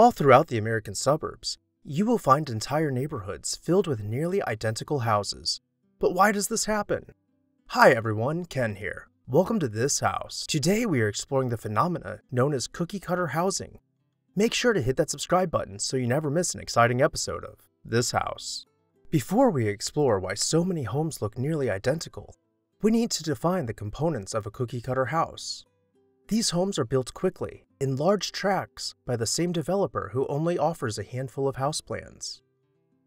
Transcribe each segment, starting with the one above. All throughout the American suburbs, you will find entire neighborhoods filled with nearly identical houses. But why does this happen? Hi everyone, Ken here. Welcome to This House. Today we are exploring the phenomena known as cookie-cutter housing. Make sure to hit that subscribe button so you never miss an exciting episode of This House. Before we explore why so many homes look nearly identical, we need to define the components of a cookie-cutter house. These homes are built quickly, in large tracts, by the same developer who only offers a handful of house plans.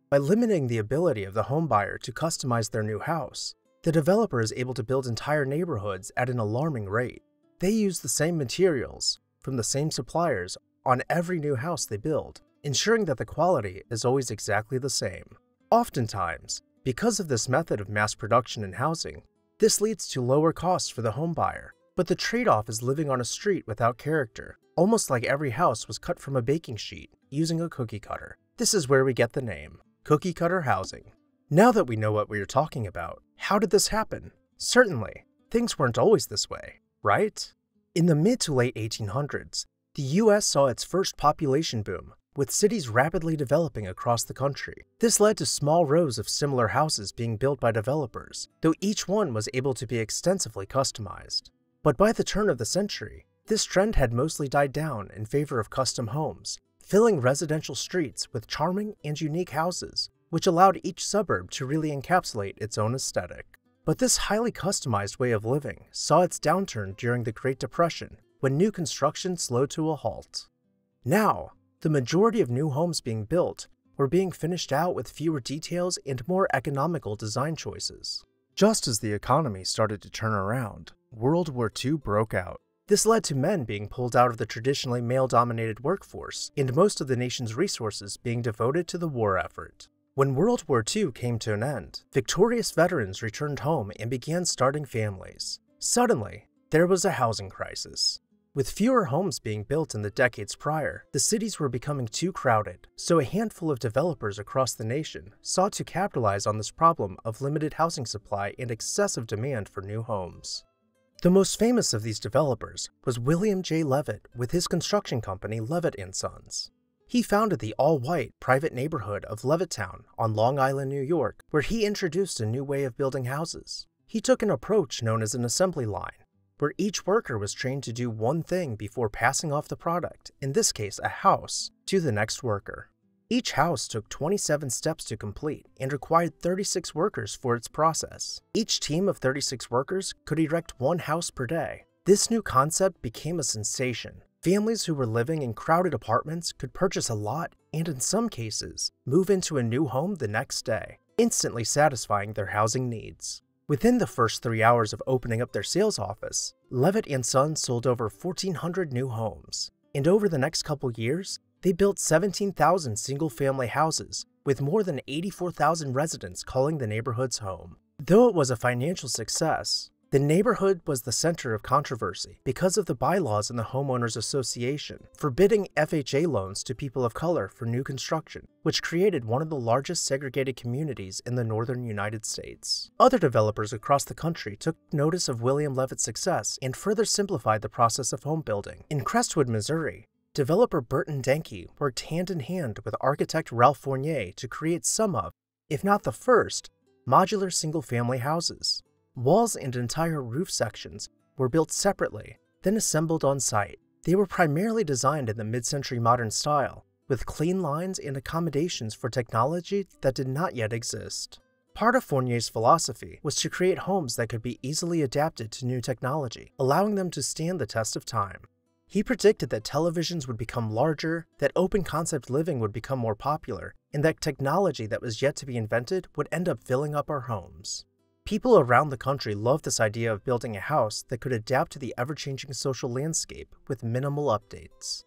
By limiting the ability of the homebuyer to customize their new house, the developer is able to build entire neighborhoods at an alarming rate. They use the same materials from the same suppliers on every new house they build, ensuring that the quality is always exactly the same. Oftentimes, because of this method of mass production in housing, this leads to lower costs for the homebuyer. But the trade-off is living on a street without character, almost like every house was cut from a baking sheet using a cookie cutter. This is where we get the name, cookie cutter housing. Now that we know what we are talking about, how did this happen? Certainly, things weren't always this way, right? In the mid to late 1800s, the US saw its first population boom, with cities rapidly developing across the country. This led to small rows of similar houses being built by developers, though each one was able to be extensively customized. But by the turn of the century, this trend had mostly died down in favor of custom homes, filling residential streets with charming and unique houses, which allowed each suburb to really encapsulate its own aesthetic. But this highly customized way of living saw its downturn during the Great Depression, when new construction slowed to a halt. Now, the majority of new homes being built were being finished out with fewer details and more economical design choices. Just as the economy started to turn around, World War II broke out. This led to men being pulled out of the traditionally male-dominated workforce and most of the nation's resources being devoted to the war effort. When World War II came to an end, victorious veterans returned home and began starting families. Suddenly, there was a housing crisis. With fewer homes being built in the decades prior, the cities were becoming too crowded, so a handful of developers across the nation sought to capitalize on this problem of limited housing supply and excessive demand for new homes. The most famous of these developers was William J. Levitt with his construction company Levitt & Sons. He founded the all-white private neighborhood of Levittown on Long Island, New York, where he introduced a new way of building houses. He took an approach known as an assembly line, where each worker was trained to do one thing before passing off the product, in this case a house, to the next worker. Each house took 27 steps to complete and required 36 workers for its process. Each team of 36 workers could erect one house per day. This new concept became a sensation. Families who were living in crowded apartments could purchase a lot and, in some cases, move into a new home the next day, instantly satisfying their housing needs. Within the first 3 hours of opening up their sales office, Levitt & Sons sold over 1,400 new homes, and over the next couple years, they built 17,000 single-family houses, with more than 84,000 residents calling the neighborhoods home. Though it was a financial success, the neighborhood was the center of controversy because of the bylaws in the Homeowners Association forbidding FHA loans to people of color for new construction, which created one of the largest segregated communities in the northern United States. Other developers across the country took notice of William Levitt's success and further simplified the process of home building. In Crestwood, Missouri, developer Burton Denki worked hand-in-hand with architect Ralph Fournier to create some of, if not the first, modular single-family houses. Walls and entire roof sections were built separately, then assembled on site. They were primarily designed in the mid-century modern style, with clean lines and accommodations for technology that did not yet exist. Part of Fournier's philosophy was to create homes that could be easily adapted to new technology, allowing them to stand the test of time. He predicted that televisions would become larger, that open-concept living would become more popular, and that technology that was yet to be invented would end up filling up our homes. People around the country loved this idea of building a house that could adapt to the ever-changing social landscape with minimal updates.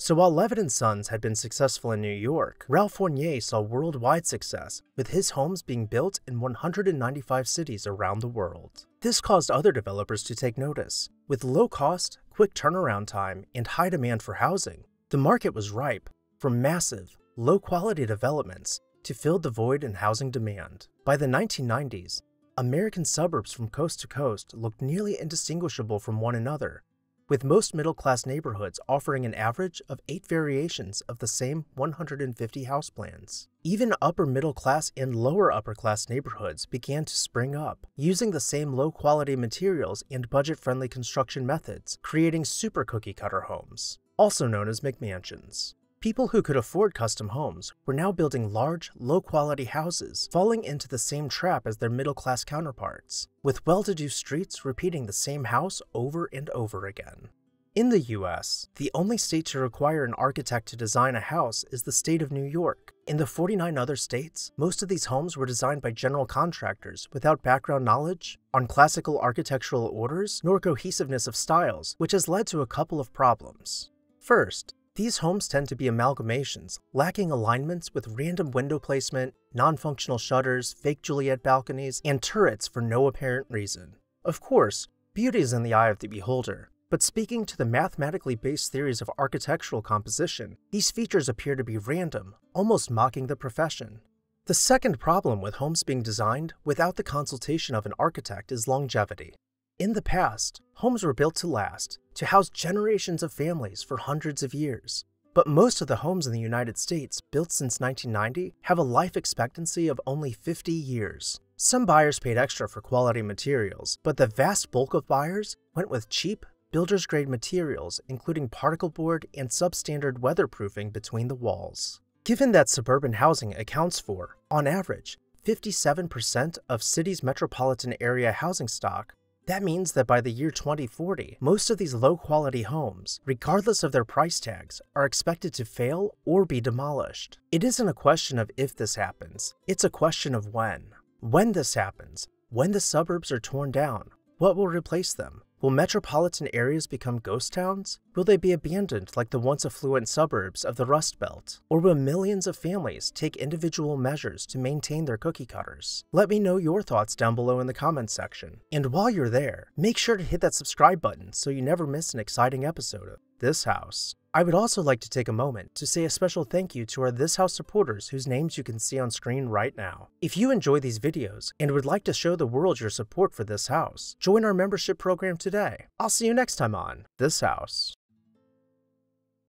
So while Levitt & Sons had been successful in New York, Ralph Fournier saw worldwide success, with his homes being built in 195 cities around the world. This caused other developers to take notice. With low cost, quick turnaround time, and high demand for housing, the market was ripe for massive, low-quality developments to fill the void in housing demand. By the 1990s, American suburbs from coast to coast looked nearly indistinguishable from one another, with most middle-class neighborhoods offering an average of 8 variations of the same 150 house plans. Even upper middle class and lower upper class neighborhoods began to spring up, using the same low-quality materials and budget-friendly construction methods, creating super cookie-cutter homes, also known as McMansions. People who could afford custom homes were now building large, low-quality houses, falling into the same trap as their middle-class counterparts, with well-to-do streets repeating the same house over and over again. In the US, the only state to require an architect to design a house is the state of New York. In the 49 other states, most of these homes were designed by general contractors without background knowledge on classical architectural orders nor cohesiveness of styles, which has led to a couple of problems. First, these homes tend to be amalgamations, lacking alignments with random window placement, non-functional shutters, fake Juliet balconies, and turrets for no apparent reason. Of course, beauty is in the eye of the beholder, but speaking to the mathematically based theories of architectural composition, these features appear to be random, almost mocking the profession. The second problem with homes being designed without the consultation of an architect is longevity. In the past, homes were built to last, to house generations of families for hundreds of years. But most of the homes in the United States built since 1990 have a life expectancy of only 50 years. Some buyers paid extra for quality materials, but the vast bulk of buyers went with cheap, builder's-grade materials, including particle board and substandard weatherproofing between the walls. Given that suburban housing accounts for, on average, 57% of cities' metropolitan area housing stock, that means that by the year 2040, most of these low-quality homes, regardless of their price tags, are expected to fail or be demolished. It isn't a question of if this happens, it's a question of when. When this happens, when the suburbs are torn down, what will replace them? Will metropolitan areas become ghost towns? Will they be abandoned like the once affluent suburbs of the Rust Belt? Or will millions of families take individual measures to maintain their cookie cutters? Let me know your thoughts down below in the comments section. And while you're there, make sure to hit that subscribe button so you never miss an exciting episode of This House. I would also like to take a moment to say a special thank you to our This House supporters whose names you can see on screen right now. If you enjoy these videos and would like to show the world your support for This House, join our membership program today. I'll see you next time on This House.